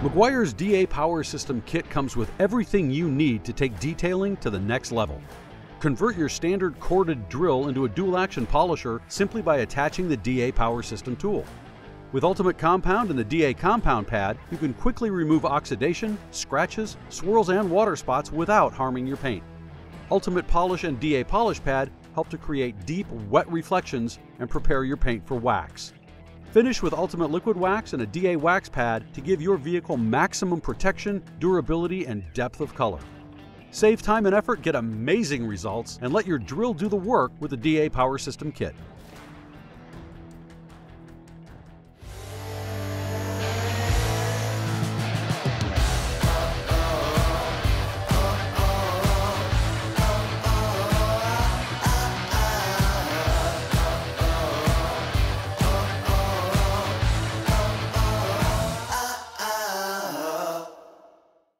Meguiar's DA Power System kit comes with everything you need to take detailing to the next level. Convert your standard corded drill into a dual-action polisher simply by attaching the DA Power System tool. With Ultimate Compound and the DA Compound Pad, you can quickly remove oxidation, scratches, swirls, and water spots without harming your paint. Ultimate Polish and DA Polish Pad help to create deep, wet reflections and prepare your paint for wax. Finish with Ultimate Liquid Wax and a DA Wax Pad to give your vehicle maximum protection, durability, and depth of color. Save time and effort, get amazing results, and let your drill do the work with the DA Power System kit.